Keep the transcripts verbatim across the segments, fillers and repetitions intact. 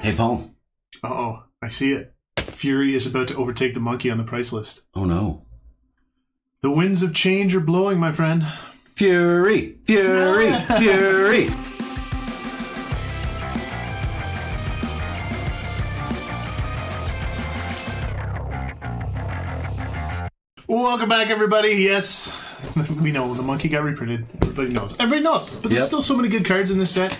Hey, Paul. Uh-oh, I see it. Fury is about to overtake the monkey on the price list. Oh, no. The winds of change are blowing, my friend. Fury! Fury! Fury! Welcome back, everybody. Yes, we know the monkey got reprinted. Everybody knows. Everybody knows. But there's yep. still so many good cards in this set.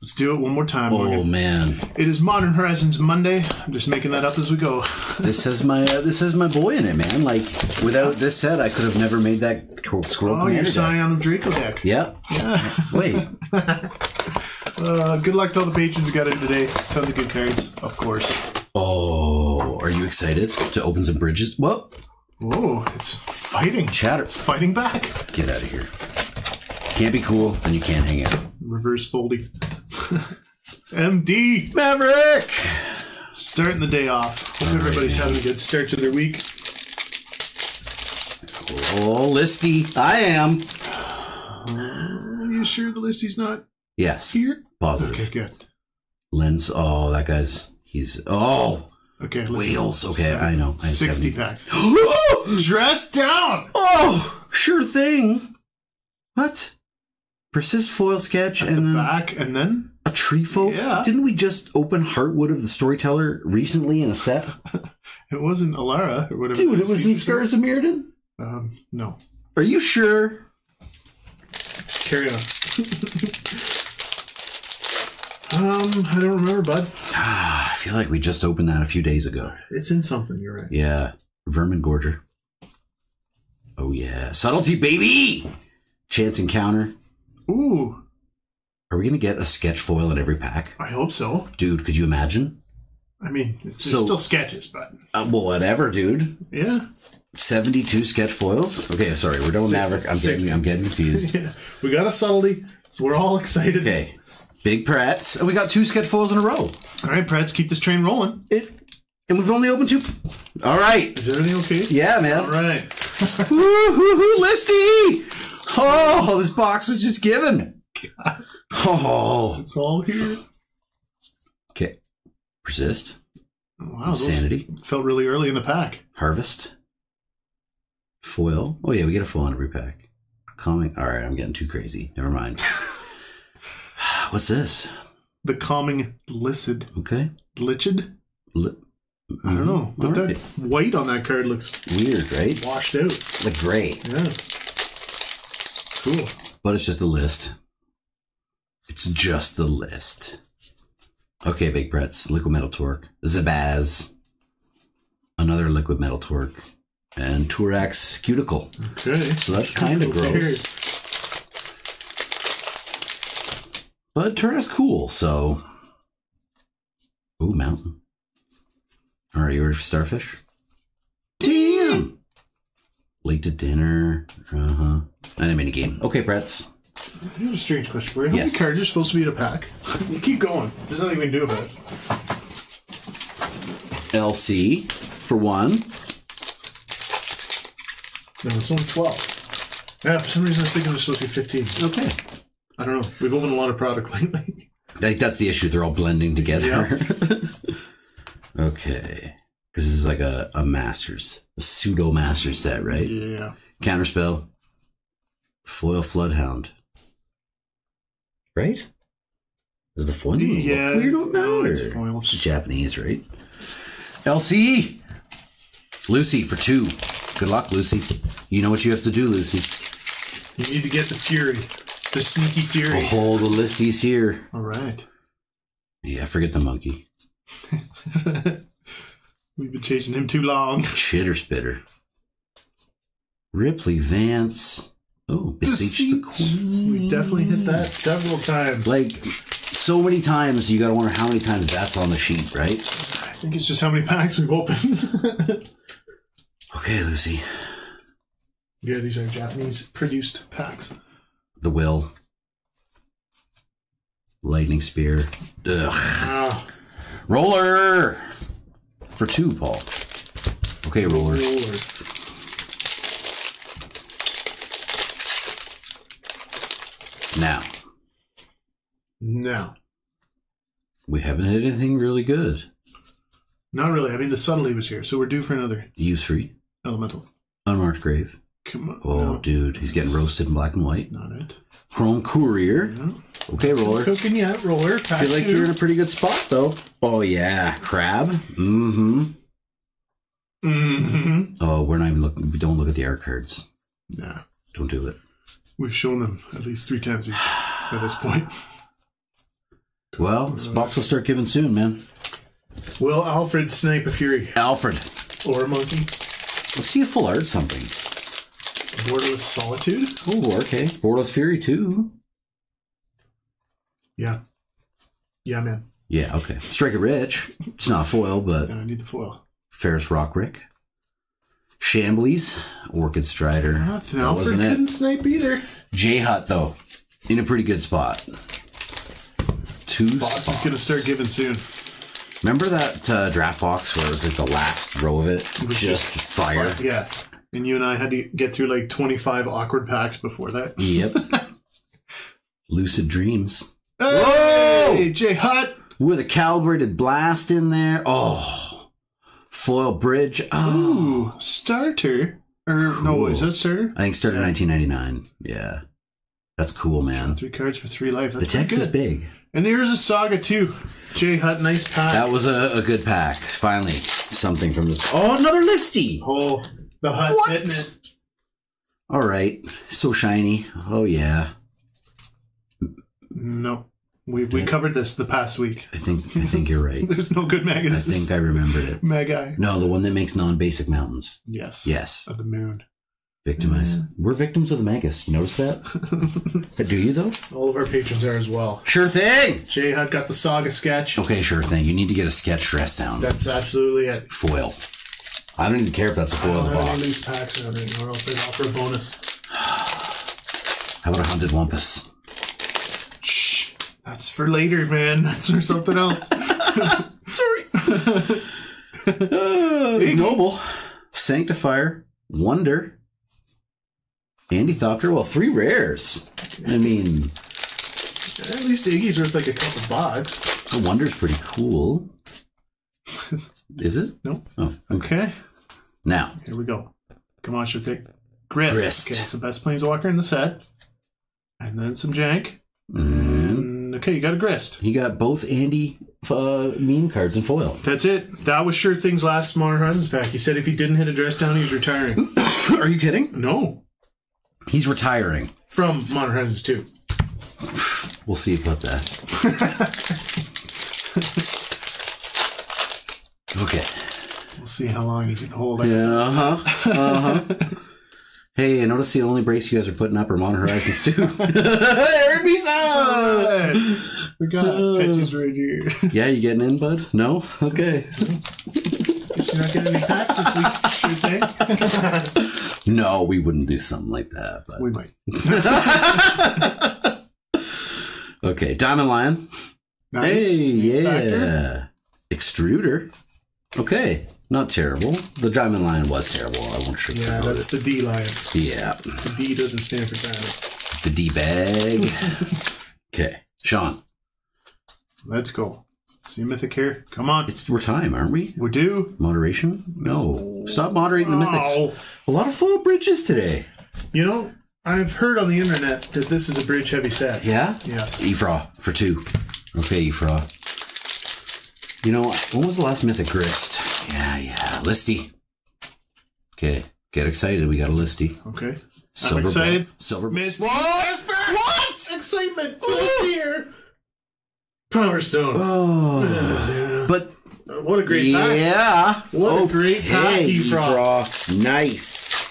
Let's do it one more time. Oh, Morgan. Man! It is Modern Horizons Monday. I'm just making that up as we go. This has my uh, this has my boy in it, man. Like without this set, I could have never made that scroll. Oh, your Scion of Draco deck. Yeah. Yeah. Wait. uh, good luck to all the patrons who got in today. Tons of good cards, of course. Oh, are you excited to open some bridges? Whoa! Whoa! It's fighting. Chatter. It's fighting back. Get out of here. Can't be cool, and you can't hang out. Reverse foldy. M D Maverick, starting the day off. Hope everybody's having a good start to their week. Oh, listy, I am. Are you sure the listy's not? Yes. Here. Positive. Okay, good. Lens. Oh, that guy's. He's. Oh. Okay. Wheels. Okay, seven, I know. I Sixty seven. Packs. Dress down. Oh, sure thing. What? Persist foil sketch at and the then back and then a tree folk. Yeah. Didn't we just open Heartwood of the Storyteller recently in a set? It wasn't Alara or whatever. Dude, it was in Scars of Mirrodin? Um, no. Are you sure? Carry on. um, I don't remember, bud. Ah, I feel like we just opened that a few days ago. It's in something. You're right. Yeah, Vermin Gorger. Oh yeah, subtlety, baby. Chance encounter. Ooh. Are we going to get a sketch foil in every pack? I hope so. Dude, could you imagine? I mean, there's so, still sketches, but... Uh, well, whatever, dude. Yeah. seventy-two sketch foils? Okay, sorry, we're doing Maverick. I'm getting, I'm getting confused. Yeah. We got a subtlety. We're all excited. Okay. Big Pretz. And we got two sketch foils in a row. All right, Pretz, keep this train rolling. It, and we've only opened two... All right. Is everything okay? Yeah, man. All right. Woo-hoo-hoo, listy! Oh, this box is just given. God. Oh, it's all here. Okay, persist. Wow, insanity felt really early in the pack. Harvest, foil. Oh yeah, we get a foil on every pack. Calming. All right, I'm getting too crazy. Never mind. What's this? The calming licid. Okay, licid. Li I don't know. But right. That white on that card looks weird, right? Washed out. Like gray. Yeah. Cool. But it's just a list. It's just the list. Okay, Big Pretz. Liquid Metal Torque. Zabaz. Another Liquid Metal Torque. And Turax Cuticle. Okay. So that's kind of gross. Cares. But Turax cool, so... Ooh, mountain. Alright, you ready for Starfish? Damn! Late to dinner. Uh-huh. And a mini game. Okay, Pretz. I have a strange question for you. How yes. many cards are supposed to be in a pack? You keep going. There's nothing we can do about it. L C for one. No, this one's twelve. Yeah, for some reason I was thinking it was supposed to be fifteen. Okay. I don't know. We've opened a lot of product lately. Like, that's the issue. They're all blending together. Yeah. Okay. Because this is like a, a Masters, a pseudo Master set, right? Yeah. Counterspell. Foil Floodhound. Right? Is the foil? Yeah. We don't know. It's foil. It's Japanese, right? L C! Lucy for two. Good luck, Lucy. You know what you have to do, Lucy. You need to get the Fury. The sneaky Fury. Oh, the listies here. All right. Yeah, forget the monkey. We've been chasing him too long. Chitter Spitter. Ripley Vance. Oh, Beseech the Queen. We definitely hit that several times. Like, so many times, you gotta wonder how many times that's on the sheet, right? I think it's just how many packs we've opened. Okay, Lucy. Yeah, these are Japanese-produced packs. The Will. Lightning Spear. Ugh. Wow. Roller! For two, Paul. Okay, Roller. Roller. Now. Now. we haven't had anything really good. Not really. I mean, the subtlety was here, so we're due for another. U three. Elemental. Unmarked Grave. Come on. Oh, no. Dude, he's getting roasted in black and white. That's not it. Chrome Courier. No. Okay, Roller. Cooking yet, Roller. Pass feel like two. You're in a pretty good spot, though. Oh, yeah. Crab. Mm-hmm. Mm-hmm. Oh, we're not even looking. We don't look at the art cards. Nah. Don't do it. We've shown them at least three times each at this point. Well, this box will start giving soon, man. Will Alfred snipe a Fury? Alfred. Or a monkey? Let's see a full art something. Borderless Solitude? Oh, okay. Borderless Fury, too. Yeah. Yeah, man. Yeah, okay. Strike it rich. It's not foil, but... No, I need the foil. Ferris Rockrick. Shamblies. Orchid Strider. Not that Alfred wasn't it. Couldn't snipe either. J-Hut, though. In a pretty good spot. Two box spots. Is going to start giving soon. Remember that uh, draft box where it was like the last row of it? It was just, just fire. fire. Yeah. And you and I had to get through like twenty-five awkward packs before that. Yep. Lucid Dreams. Hey! Whoa! J-Hut! With a calibrated blast in there. Oh. Foil Bridge. Oh. Ooh. Starter. Or cool. No, is that starter? I think starter yeah. nineteen ninety-nine. Yeah. That's cool, man. Three cards for three life. That's the text is big. And there's a Saga, too. J-Hut, nice pack. That was a, a good pack. Finally, something from this. Oh, another listy. Oh, the Hut's hitting it. All right. So shiny. Oh, yeah. No. We we covered this the past week. I think I think you're right. There's no good Magus. I think I remembered it. Magi. No, the one that makes non-basic mountains. Yes. Yes. Of the moon. Victimize. Yeah. We're victims of the Magus. You notice that? Do you, though? All of our patrons are as well. Sure thing! J-Hut got the Saga sketch. Okay, sure thing. You need to get a sketch dress down. That's absolutely it. Foil. I don't even care if that's a foil box. I don't have these packs out anymore, else I'd offer a bonus. How about a Hunted Wampus? Shh. That's for later, man. That's for something else. Sorry. uh, Ignoble. Sanctifier. Wonder. Dandithopter, well, three rares. I mean... At least Iggy's worth like a couple bucks. The Wonder's pretty cool. Is it? Nope. Oh, okay. okay. Now. Here we go. Gamasha Thick. Grist. Grist. Okay, it's the best Planeswalker in the set. And then some jank. Mm-hmm. And, okay, you got a Grist. He got both Andy uh, mean cards and foil. That's it. That was Sure Thing's last Modern Horizons pack. He said if he didn't hit a dress down, he was retiring. Are you kidding? No. He's retiring. From Modern Horizons two. We'll see about that. Okay. We'll see how long you can hold it. Yeah, uh-huh. Uh-huh. Hey, I noticed the only breaks you guys are putting up are Modern Horizons two. Everybody's out! We got uh, pitches right here. Yeah, you getting in, bud? No? Okay. Guess you're not getting any packs this week, sure thing. No, we wouldn't do something like that. But. We might. Okay, Diamond Lion. Nice. Hey, yeah. Extruder. Okay, not terrible. The Diamond Lion was terrible. I won't sure. Yeah, that's it. The D Lion. Yeah. The D doesn't stand for diamond. The D bag. Okay, Sean. Let's go. See mythic here. Come on. It's we're time, aren't we? We're due. Moderation? No. Stop moderating the mythics. A lot of full bridges today. You know, I've heard on the internet that this is a bridge heavy set. Yeah? Yes. Ephra for two. Okay, Ephra. You know, when was the last mythic grist? Yeah, yeah. Listy. Okay. Get excited. We got a listy. Okay. Silver I'm excited. Blood. Silver. Misty. What? What? Excitement for the year. Power Stone. Oh. Yeah. But what a great yeah. pack. Yeah. What okay. a great pack, Ephra. Nice.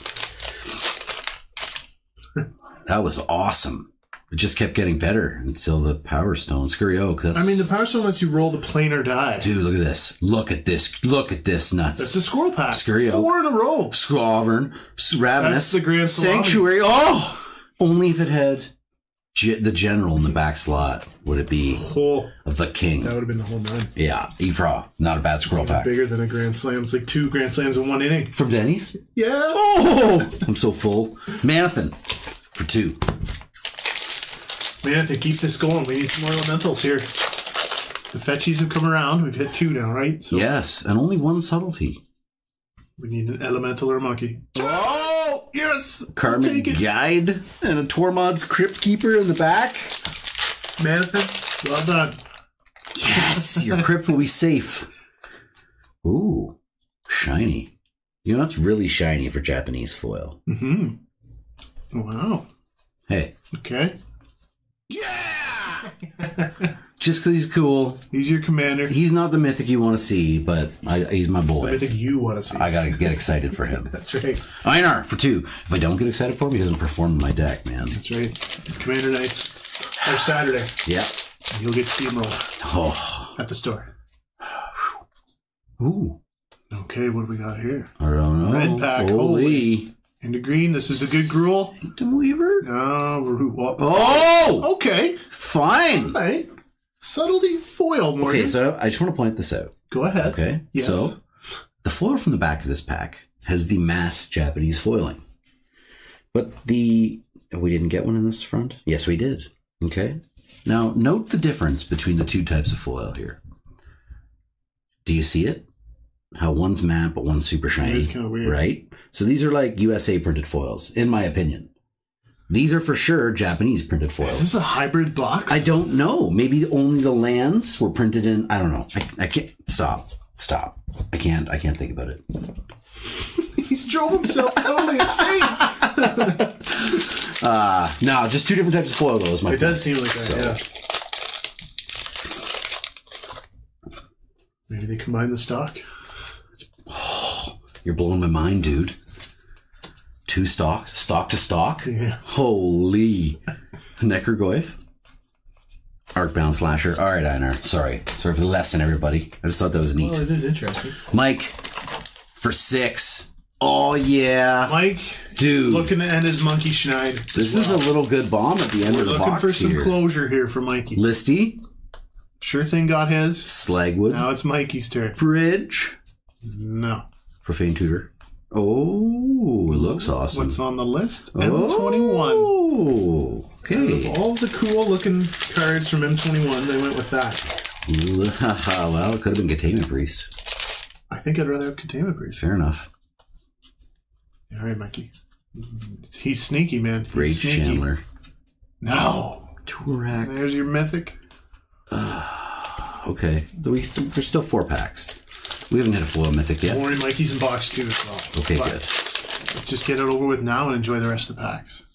That was awesome. It just kept getting better until the Power Stone. Scurry Oak. That's... I mean, the Power Stone lets you roll the planar die. Dude, look at this. Look at this. Look at this nuts. That's a squirrel pack. Scurry Oak. Four in a row. Sovereign. Ravenous. That's the Grand Sanctuary. Oh! Only if it had... The general in the back slot, would it be oh, the king? That would have been the whole nine. Yeah, Ephra, not a bad squirrel pack. Bigger than a Grand Slam. It's like two Grand Slams in one inning. From Denny's? Yeah. Oh, I'm so full. Manathan for two. Manathan, keep this going. We need some more elementals here. The fetchies have come around. We've hit two now, right? So yes, and only one subtlety. We need an elemental or a monkey. Oh, yes! Karmic Guide and a Tormod's Crypt Keeper in the back. Manifest, well done. Yes, your crypt will be safe. Ooh, shiny. You know, that's really shiny for Japanese foil. Mm-hmm. Wow. Hey. Okay. Yeah! Just because he's cool. He's your commander. He's not the mythic you want to see, but I, he's my boy. He's the mythic you want to see. I got to get excited for him. That's right. Einar for two. If I don't get excited for him, he doesn't perform in my deck, man. That's right. Commander Nights. Or Saturday. Yeah. And you'll get steamrolled. Oh. At the store. Ooh. Okay, what do we got here? I don't know. Red pack. Holy. Holy. Into green, this is a good gruel. Sanctum Weaver? No, we're... Oh! Okay. Fine. All right. Subtlety foil, Morgan. Okay, so I just want to point this out. Go ahead. Okay, yes. So the foil from the back of this pack has the matte Japanese foiling. But the... We didn't get one in this front? Yes, we did. Okay. Now, note the difference between the two types of foil here. Do you see it? How one's matte, but one's super shiny. It is kind of weird. Right? So these are like U S A printed foils, in my opinion. These are for sure Japanese printed foils. Is this a hybrid box? I don't know. Maybe only the lands were printed in... I don't know. I, I can't... Stop. Stop. I can't... I can't think about it. He's drove himself totally insane. uh, no, just two different types of foil, though, is my It point. Does seem like that, so. Yeah. Maybe they combine the stock? You're blowing my mind, dude. Two stocks, stock to stock. Yeah. Holy. Necrogoyf. Arcbound Slasher. All right, Einar. Sorry. Sorry for the lesson, everybody. I just thought that was neat. Oh, it is interesting. Mike, for six. Oh, yeah. Mike, dude, looking to end his monkey schneid. This wow. is a little good bomb at the end We're of the box here. Looking for some here. closure here for Mikey. Listy. Sure thing got his. Slagwood. Now it's Mikey's turn. Bridge. No. Profane Tutor. Oh, it looks awesome. What's on the list? M twenty-one. Oh, okay. Out of all the cool looking cards from M twenty-one, they went with that. Well, it could have been Containment Priest. I think I'd rather have Containment Priest. Fair enough. All right, Mikey. He's sneaky, man. He's Great sneaky. Chandler. No. Turak. There's your mythic. Uh, okay. There's still four packs. We haven't hit a foil mythic yet. Don't worry, Mikey's in box two as well. Okay, but good. Let's just get it over with now and enjoy the rest of the packs.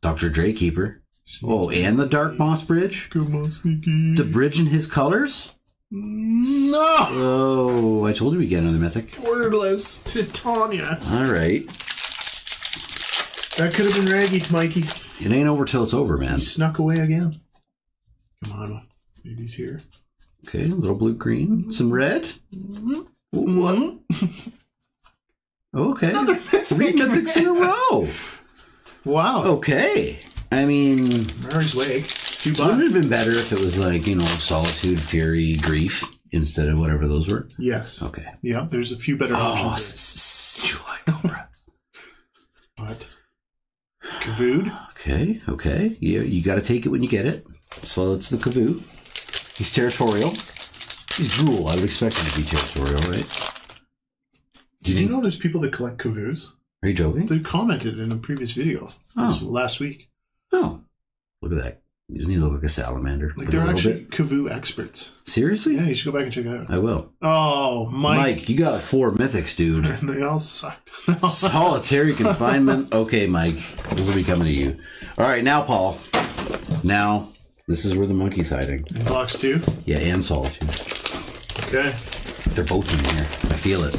Doctor Dre Keeper. Sneaky. Oh, and the Dark Moss Bridge? Good Moss Sneaky. The Bridge in his colors? No! Oh, I told you we'd get another mythic. Wordless Titania. Alright. That could have been Raggy, Mikey. It ain't over till it's over, man. He snuck away again. Come on, maybe he's here. Okay, a little blue-green. Some red. Mm-hmm. One. Okay. Another Three mythics in a row. Wow. Okay. I mean... Murray's Wake. Two bucks. Wouldn't it have been better if it was like, you know, Solitude, Fury, Grief, instead of whatever those were? Yes. Okay. Yeah, there's a few better options. Oh, s July Cobra. But... Kavood. Okay, okay. Yeah, you got to take it when you get it. So it's the Kavood. He's territorial. He's gruel. I would expect him to be territorial, right? Did you, you know there's people that collect Kavus? Are you joking? They commented in a previous video oh. last week. Oh. Look at that. He doesn't even look like a salamander. Like they're actually Kavu experts. Seriously? Yeah, you should go back and check it out. I will. Oh, Mike. Mike, you got four mythics, dude. And they all sucked. Solitary confinement. Okay, Mike. This will be coming to you. All right, now, Paul. Now... This is where the monkey's hiding. In box two? Yeah, and Solitude. Okay. They're both in here. I feel it.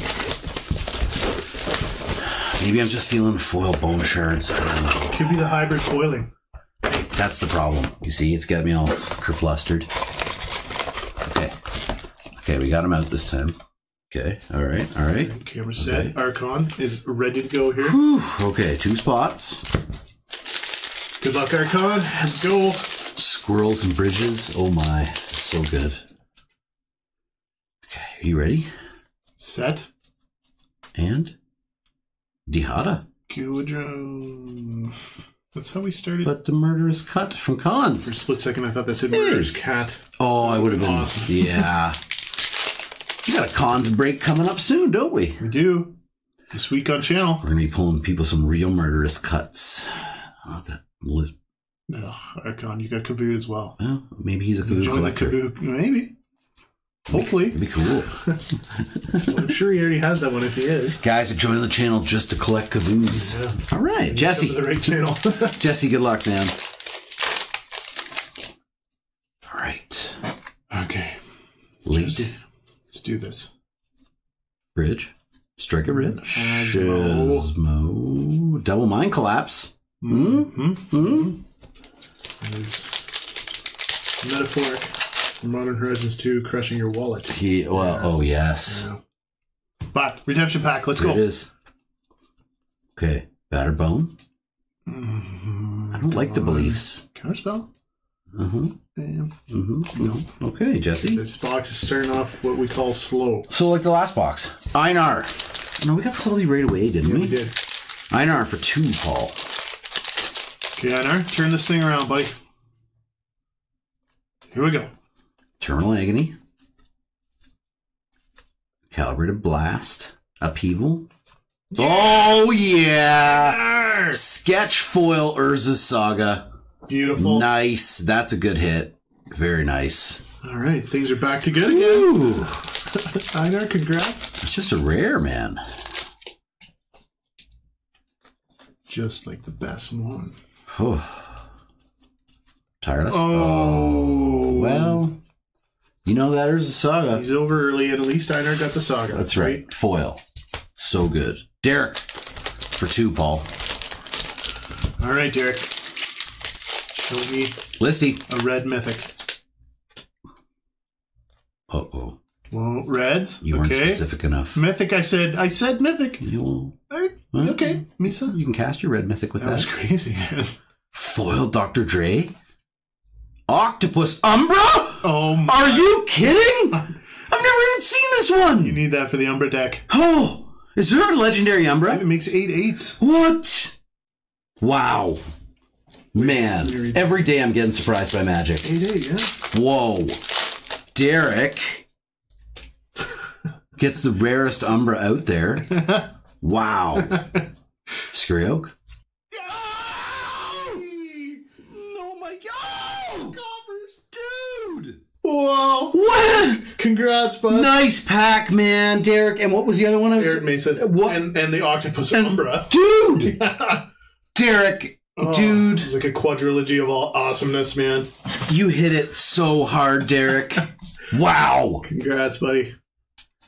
Maybe I'm just feeling foil bone shards. I don't know. Could be the hybrid foiling. That's the problem. You see, it's got me all kerflustered. Okay. Okay, we got him out this time. Okay, all right, all right. Camera set. Okay. Archon is ready to go here. Whew. Okay, two spots. Good luck, Archon. Let's go. Squirrels and Bridges. Oh my, so good. Okay, are you ready? Set. And? Dihada. Q-drum. That's how we started. But the murderous cut from Collins. For a split second, I thought that said hey. Murderous cat. Oh, I would have been awesome. Yeah. We got a Cons break coming up soon, don't we? We do. This week on channel. We're going to be pulling people some real murderous cuts. Oh, that list. No, Archon, you got Kavoo as well. Well, maybe he's a Kavoo collector. The Kavoo, maybe. Hopefully. It'd be cool. I'm sure he already has that one if he is. Guys, join the channel just to collect Kavoos. Yeah. All right, Jesse. The right channel. Jesse, good luck, man. All right. Okay. Lead. Let's do this. Bridge. Strike a writ. Shizmo. Double mind collapse. Mm-hmm. Mm-hmm. Is metaphoric for Modern Horizons two crushing your wallet. He, well, yeah. Oh, yes. Yeah. But, redemption pack, let's Here go. It is. Okay, Batterbone. Mm-hmm. I don't Come like on. The beliefs. Counterspell? Mm-hmm. Damn. Mm-hmm. No. Okay, Jesse. This box is starting off what we call slow. So, like the last box. Einar. No, we got slowly right away, didn't yeah, we? we did. Einar for two, Paul. Okay, Einar, turn this thing around, buddy. Here we go. Terminal Agony. Calibrated Blast. Upheaval. Yes! Oh, yeah! Yes! Sketch Foil Urza's Saga. Beautiful. Nice. That's a good hit. Very nice. All right, things are back to good Ooh. Again. Einar, congrats. It's just a rare, man. Just like the best one. Oh. Tireless. Oh. oh. Well, you know that there's a saga. He's over early, and at least Einar got the saga. That's right. right. Foil. So good. Derek. For two, Paul. All right, Derek. Show me Listy. A red mythic. Uh-oh. Well, reds. You okay. weren't specific enough. Mythic, I said. I said mythic. You right. Okay, Misa. You can cast your red mythic with that. That was crazy. Foil Doctor Dre. Octopus Umbra? Oh my. Are you kidding? I've never even seen this one. You need that for the Umbra deck. Oh, is there a legendary Umbra? It makes eight eights. What? Wow. Man, Weird. every day I'm getting surprised by magic. Eight eight, yeah. Whoa. Derek gets the rarest Umbra out there. Wow. Scurryoak. Whoa! What? Congrats, bud. Nice pack, man, Derek. And what was the other one? I was Derek Mason. What? And, and the Octopus and Umbra, dude. Yeah. Derek, oh, dude. It's like a quadrilogy of all awesomeness, man. You hit it so hard, Derek. Wow! Congrats, buddy.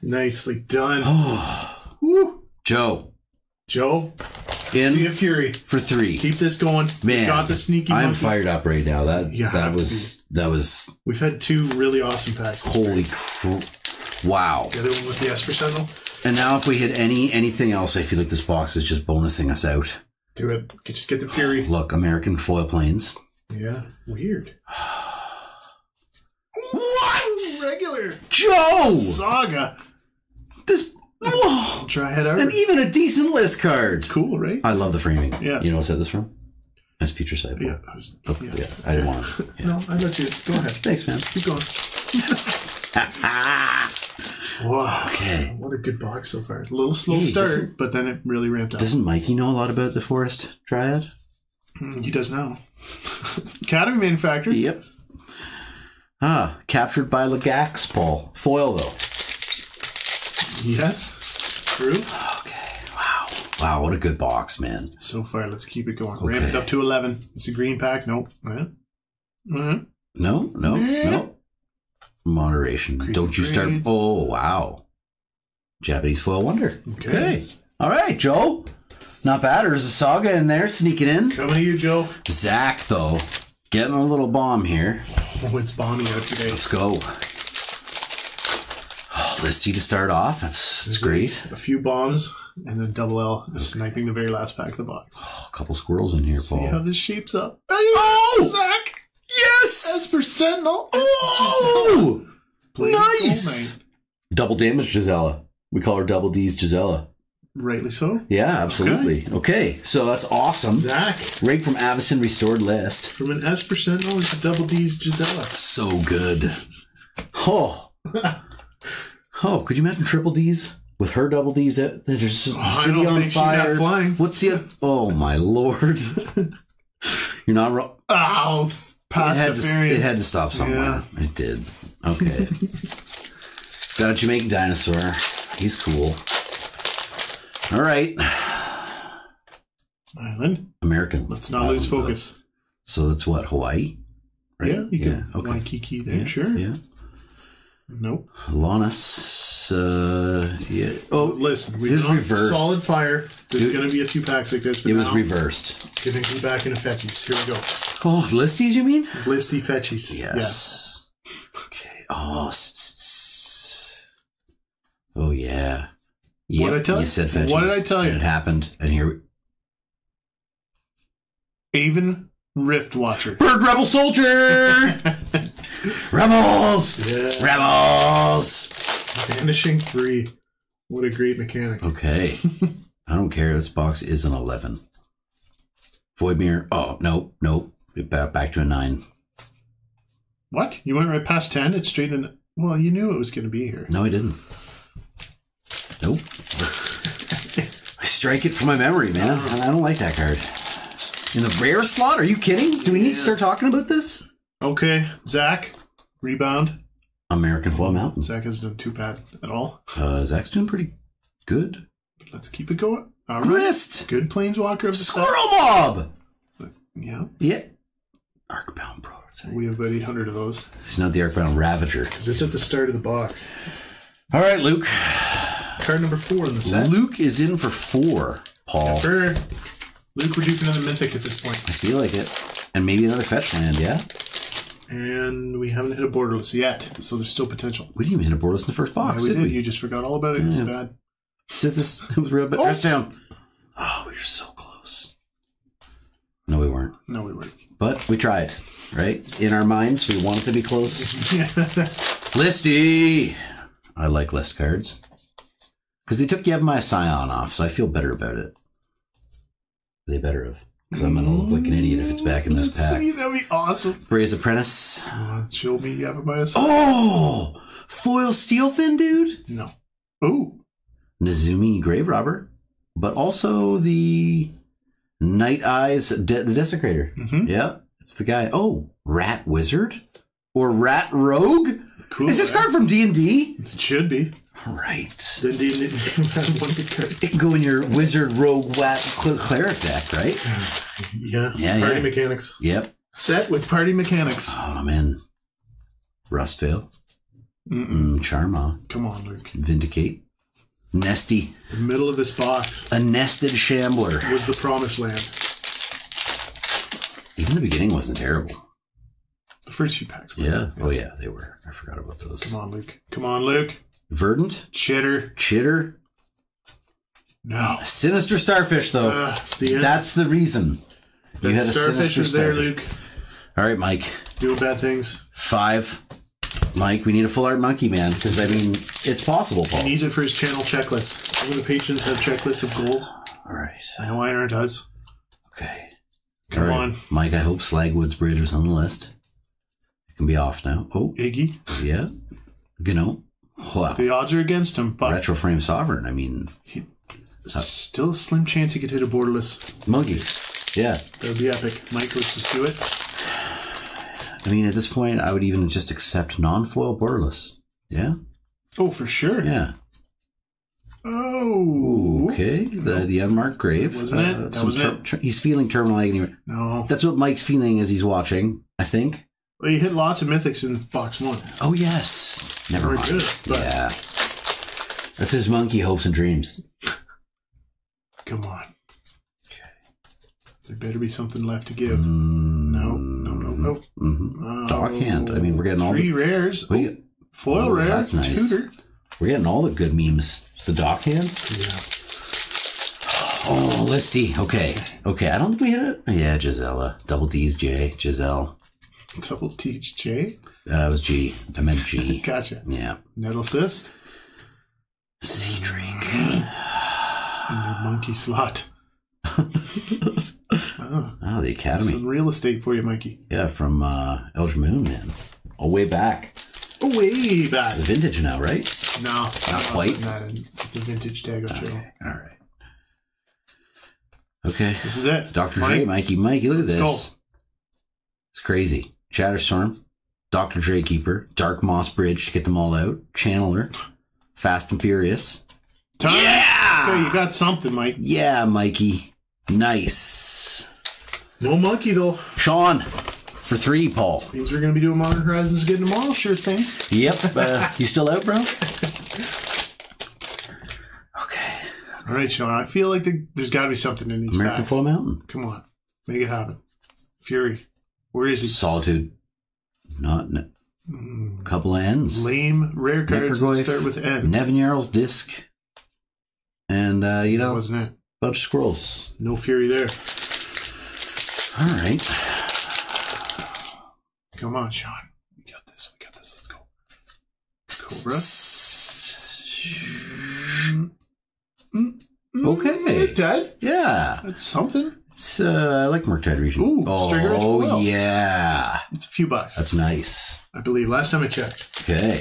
Nicely done. Oh. Woo. Joe. Joe. In Sea of Fury for three. Keep this going, man. Got the sneaky. I'm monkey. fired up right now. That yeah, that was that was. We've had two really awesome packs. Holy crap! Wow. The other one with the Esper Sentinel. And now, if we hit any anything else, I feel like this box is just bonusing us out. Do it. Just get the Fury. Look, American foil planes. Yeah. Weird. What? Regular Joe Saga. This. Whoa! Try head out. And even a decent list card. It's cool, right? I love the framing. Yeah. You know what's this from? That's Future Sight. Yeah. I was, oh, yeah. yeah. I didn't want to. Yeah. No, I let you. Go ahead. Thanks, man. Keep going. Yes. Wow. Okay. What a good box so far. A little slow hey, start, but then it really ramped up. Doesn't Mikey know a lot about the Forest Triad? He does now. Academy Manufacturer. Yep. Ah, captured by Legax, Paul. Foil, though. Yes. True. Okay. Wow. Wow, what a good box, man. So far, let's keep it going. Okay. Ramp it up to eleven. It's a green pack. Nope. Uh-huh. Uh-huh. No, no, uh-huh. no. Moderation. Creasing Don't you start... Grades. Oh, wow. Japanese foil wonder. Okay. okay. All right, Joe. Not bad. There's a saga in there sneaking in. Coming to you, Joe. Zach, though. Getting a little bomb here. Oh, it's bombing out today. Let's go. Listy to start off. That's, that's great. A few bombs and then double L okay. sniping the very last pack of the box. Oh, a couple squirrels in here, Paul. See how this shapes up. Oh, Zach! Yes! Esper Sentinel. Oh! Nice! Double damage, Gisella. We call her Double D's Gisella. Rightly so. Yeah, absolutely. Okay, okay. So that's awesome. Zach. Rig from Avacyn Restored list. From an S percentile into Double D's Gisela. So good. Oh. Oh, could you imagine Triple D's? With her Double D's, at, there's a city on fire. What's the? Oh my lord! You're not wrong. Oh, it had, to, it had to stop somewhere. Yeah. It did. Okay. Got a Jamaican dinosaur. He's cool. All right. Island. American. Let's not Island lose focus. Though. So that's what, Hawaii, right? Yeah. You yeah. Can okay. Waikiki there. Yeah, sure. Yeah. Nope. Alanis, uh, yeah. Oh, listen, we did reverse. Solid fire. There's going to be a few packs like this. It was now reversed. Giving me back into fetchies. Here we go. Oh, listies, you mean? Listy fetchies. Yes. Yeah. Okay. Oh. Oh yeah. Yep. What did I tell you? You said fetchies. What did I tell you? And it happened. And here. We... Avon Rift Watcher. Bird Rebel Soldier. Rebels! Yeah. Rebels! Vanishing three. What a great mechanic. Okay. I don't care. This box is an eleven. Void Mirror. Oh, no, no. Back to a nine. What? You went right past ten? It's straight in. Well, you knew it was going to be here. No, I didn't. Nope. I strike it from my memory, man. I don't like that card. In the rare slot? Are you kidding? Do we need yeah. to start talking about this? Okay, Zach, rebound. American Fall Mountain. Zach isn't doing too bad at all. Uh, Zach's doing pretty good. But let's keep it going. All right. Grist. Good Planeswalker of the Squirrel Mob. Yeah. Yeah. Arcbound Products. We have about eight hundred of those. It's not the Arcbound Ravager. Because it's at the start of the box. All right, Luke. Card number four in the set. Luke is in for four, Paul. Never. Luke, we're duking another Mythic at this point. I feel like it. And maybe another Fetch Land, yeah? And we haven't hit a borderless yet, so there's still potential. We didn't even hit a borderless in the first box, yeah, we did, did we? You just forgot all about it. It was bad. Sithis, it was real bad. Dress down. Oh, we were so close. No, we weren't. No, we weren't. But we tried, right? In our minds, we wanted to be close. Yeah. Listy! I like list cards. Because they took Yevmai Scion off, so I feel better about it. They better have. Because I'm going to look like an idiot if it's back in this Let's pack. See, that'd be awesome. Bray's Apprentice. Uh, show me you have a bias. Oh! Foil Steelfin, dude? No. Ooh. Nezumi Grave Robber. But also the Night Eyes, De the Desecrator. Mm-hmm. Yeah. It's the guy. Oh, Rat Wizard? Or Rat Rogue? Cool. Is this right? Card from D and D? It should be. All right. Then D and D card. It can go in your Wizard, Rogue, Watt, Cleric deck, right? Yeah. yeah party yeah. mechanics. Yep. Set with party mechanics. Oh, I'm in. Rustveil. Mm-mm. Charma. Come on, Luke. Vindicate. Nesty. The middle of this box. A nested shambler. Was the promised land. Even the beginning wasn't terrible. The first few packs were. Yeah. Oh, yeah, they were. I forgot about those. Come on, Luke. Come on, Luke. Verdant? Chitter. Chitter? No. A sinister starfish, though. Uh, the That's the reason. You had a starfish was there, starfish. Luke. All right, Mike. Doing bad things. Five. Mike, we need a full art monkey, man, because, I mean, it's possible, Paul. He needs it for his channel checklist. Some of the patrons have checklists of goals. All right. I know Iron does. Okay. Come right. on. Mike, I hope Slagwood's Bridge was on the list. It can be off now. Oh. Iggy. Yeah. Gano. Wow. The odds are against him, but Retro Frame Sovereign. I mean, he, it's uh, still a slim chance he could hit a borderless monkey. Yeah, that would be epic. Mike, let's just do it. I mean, at this point, I would even just accept non-foil borderless. Yeah. Oh, for sure. Yeah. Oh. Okay. The no. the unmarked grave. Wasn't uh, it? That wasn't it. He's feeling terminal agony. No. That's what Mike's feeling as he's watching. I think. Well, you hit lots of mythics in box one. Oh yes. Never mind. Good, yeah. That's his monkey hopes and dreams. Come on. Okay. There better be something left to give. Mm-hmm. No, no, no, no. Mm-hmm. oh, Dark Hand. I mean, we're getting all three the, rares. We, oh, foil oh, rare. That's nice. Tutor. We're getting all the good memes. The Dark Hand. Yeah. Oh, listy. Okay. Okay. I don't think we hit it. Yeah, Gisela. Double D's J. Giselle. Double D's J? Uh, it was G. I meant G. Gotcha. Yeah. Nettle Cyst. Sea Drake. the monkey slot. Oh. Oh, the Academy. Some real estate for you, Mikey. Yeah, from uh, Eldritch Moon, man. Oh, way back. Oh, way back. The vintage now, right? No. Not quite? Not in the vintage tag. Okay, show. All right. Okay. This is it. Doctor Mike. Dre, Mikey, Mikey, look at this. It's, it's crazy. Shatterstorm, Doctor Dre Keeper, Dark Moss Bridge to get them all out, Channeler, Fast and Furious. Time. Yeah! Okay, you got something, Mike. Yeah, Mikey. Nice. No monkey, though. Sean, for three, Paul. Means we're going to be doing Modern Horizons getting them all, sure thing. Yep. Uh, you still out, bro? Okay. All right, Sean. I feel like the, there's got to be something in these American Fall Mountain. Come on. Make it happen. Fury. Where is he? Solitude. Not... No. Mm. Couple of N's. Lame rare cards that start with N. Nevin Yarrell's Disc. And, uh, you know, wasn't it? Bunch of squirrels. No fury there. All right. Come on, Sean. We got this. We got this. Let's go. Cobra. Okay. Murktide. Yeah. That's something. It's, uh, I like Murktide region. Ooh, oh, oh yeah. It's a few bucks. That's nice. I believe. Last time I checked. Okay.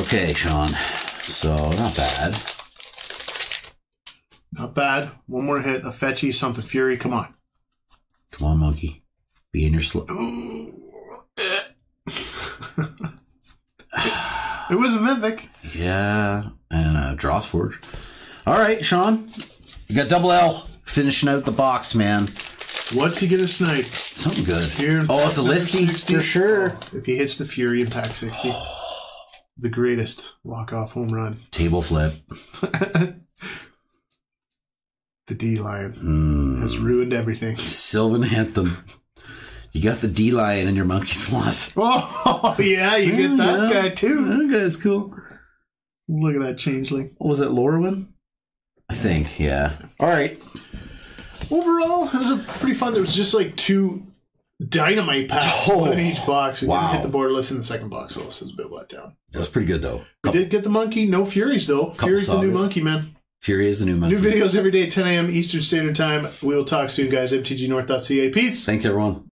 Okay, Sean. So, not bad. Not bad. One more hit. A fetchy, something fury. Come on. Come on, monkey. Be in your slot. It was a mythic. Yeah. And a Dross Forge. All right, Sean. You got double L finishing out the box, man. What's he going to snipe? Something good. Here oh, it's a listy. For sure. Oh, if he hits the fury in pack sixty. The greatest walk-off home run. Table flip. The D-Lion mm. has ruined everything. Sylvan Anthem. You got the D-Lion in your monkey slot. Oh, yeah, you yeah, get that yeah. guy, too. That guy's cool. Look at that changeling. What was it, Lorwyn? I think, yeah. All right. Overall, it was a pretty fun. There was just like two dynamite packs oh, in each box. We wow. didn't hit the borderless in the second box, so this is a bit let down. That was pretty good, though. We couple, did get the monkey. No Furies, though. Fury's the new monkey, man. Fury is the new monkey. New videos every day at ten A M Eastern Standard Time. We will talk soon, guys. M T G North dot C A. Peace. Thanks, everyone.